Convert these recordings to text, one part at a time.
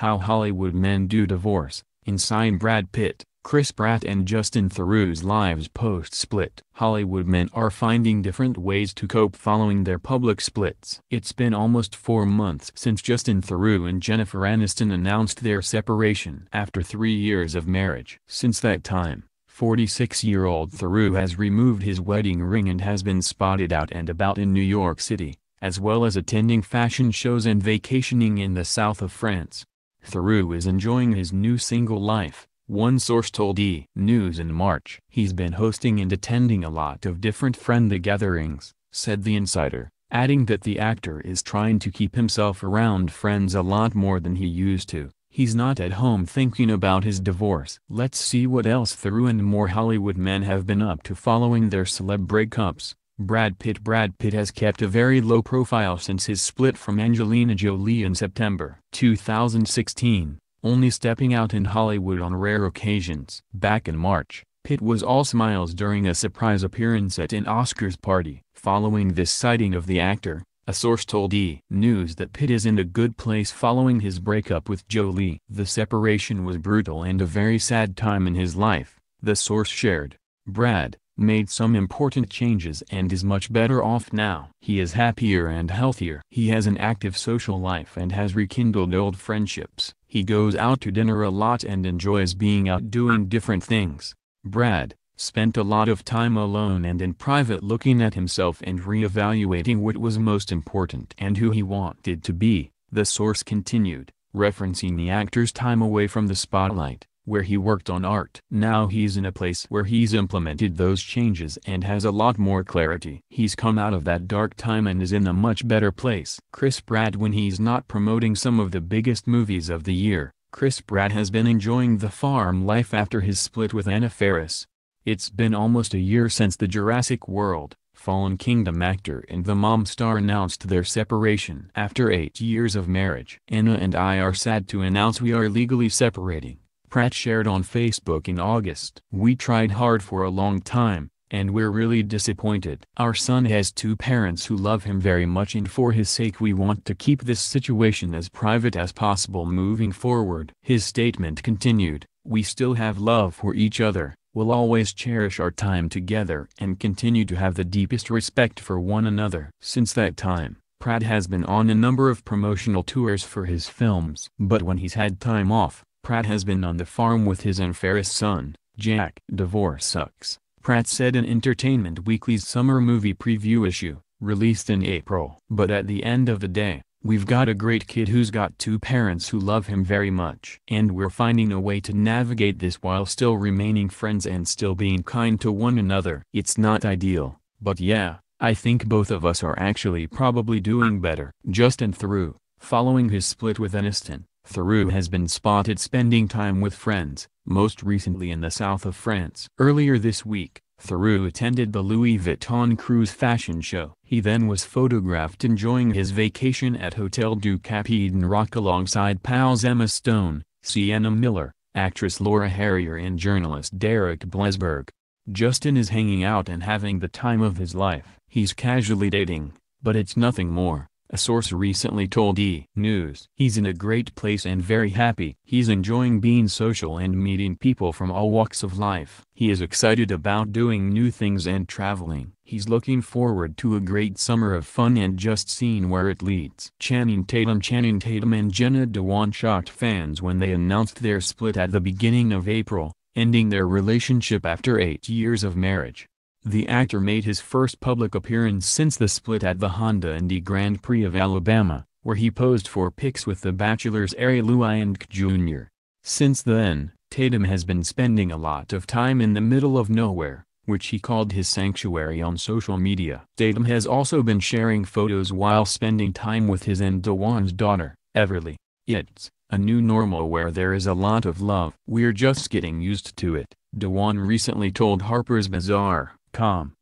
How Hollywood Men Do Divorce, Inside Brad Pitt, Chris Pratt and Justin Theroux's lives post-split. Hollywood men are finding different ways to cope following their public splits. It's been almost 4 months since Justin Theroux and Jennifer Aniston announced their separation after 3 years of marriage. Since that time, 46-year-old Theroux has removed his wedding ring and has been spotted out and about in New York City, as well as attending fashion shows and vacationing in the south of France. Theroux is enjoying his new single life, one source told E! News in March. He's been hosting and attending a lot of different friendly gatherings, said the insider, adding that the actor is trying to keep himself around friends a lot more than he used to. He's not at home thinking about his divorce. Let's see what else Theroux and more Hollywood men have been up to following their celeb breakups. Brad Pitt has kept a very low profile since his split from Angelina Jolie in September 2016. Only stepping out in Hollywood on rare occasions. Back in March, Pitt was all smiles during a surprise appearance at an Oscars party. Following this sighting of the actor, a source told E! News that Pitt is in a good place following his breakup with Jolie. The separation was brutal and a very sad time in his life, the source shared. Brad made some important changes and is much better off now. He is happier and healthier. He has an active social life and has rekindled old friendships. He goes out to dinner a lot and enjoys being out doing different things. Brad spent a lot of time alone and in private looking at himself and reevaluating what was most important and who he wanted to be, the source continued, referencing the actor's time away from the spotlight, where he worked on art. Now he's in a place where he's implemented those changes and has a lot more clarity. He's come out of that dark time and is in a much better place. Chris Pratt, when he's not promoting some of the biggest movies of the year, Chris Pratt has been enjoying the farm life after his split with Anna Faris. It's been almost a year since the Jurassic World, Fallen Kingdom actor and the mom star announced their separation. After 8 years of marriage, Anna and I are sad to announce we are legally separating. Pratt shared on Facebook in August. We tried hard for a long time, and we're really disappointed. Our son has two parents who love him very much and for his sake we want to keep this situation as private as possible moving forward. His statement continued, we still have love for each other, we'll always cherish our time together and continue to have the deepest respect for one another. Since that time, Pratt has been on a number of promotional tours for his films. But when he's had time off, Pratt has been on the farm with his and Faris son, Jack. Divorce sucks, Pratt said in Entertainment Weekly's summer movie preview issue, released in April. But at the end of the day, we've got a great kid who's got two parents who love him very much. And we're finding a way to navigate this while still remaining friends and still being kind to one another. It's not ideal, but yeah, I think both of us are actually probably doing better. Justin Theroux, following his split with Aniston, Theroux has been spotted spending time with friends, most recently in the south of France. Earlier this week, Theroux attended the Louis Vuitton cruise fashion show. He then was photographed enjoying his vacation at Hotel du Cap Eden Rock alongside pals Emma Stone, Sienna Miller, actress Laura Harrier and journalist Derek Blasberg. Justin is hanging out and having the time of his life. He's casually dating, but it's nothing more. A source recently told E! News. He's in a great place and very happy. He's enjoying being social and meeting people from all walks of life. He is excited about doing new things and traveling. He's looking forward to a great summer of fun and just seeing where it leads. Channing Tatum and Jenna Dewan shocked fans when they announced their split at the beginning of April, ending their relationship after 8 years of marriage. The actor made his first public appearance since the split at the Honda Indy Grand Prix of Alabama, where he posed for pics with The Bachelor's Arie Luyendyk Jr. Since then, Tatum has been spending a lot of time in the middle of nowhere, which he called his sanctuary on social media. Tatum has also been sharing photos while spending time with his and Dewan's daughter, Everly. It's a new normal where there is a lot of love. We're just getting used to it, Dewan recently told Harper's Bazaar.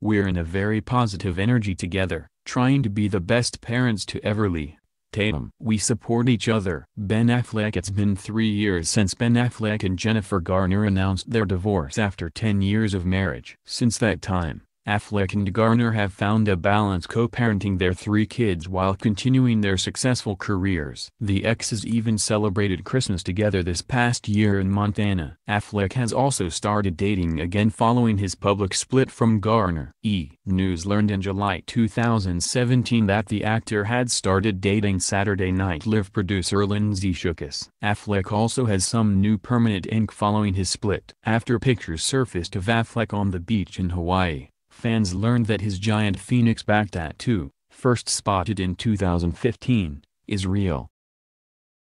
We're in a very positive energy together, trying to be the best parents to Everly, Tatum. We support each other. Ben Affleck. It's been 3 years since Ben Affleck and Jennifer Garner announced their divorce after 10 years of marriage. Since that time, Affleck and Garner have found a balance co-parenting their three kids while continuing their successful careers. The exes even celebrated Christmas together this past year in Montana. Affleck has also started dating again following his public split from Garner. E! News learned in July 2017 that the actor had started dating Saturday Night Live producer Lindsay Shookas. Affleck also has some new permanent ink following his split. After pictures surfaced of Affleck on the beach in Hawaii, fans learned that his giant phoenix back tattoo, first spotted in 2015, is real.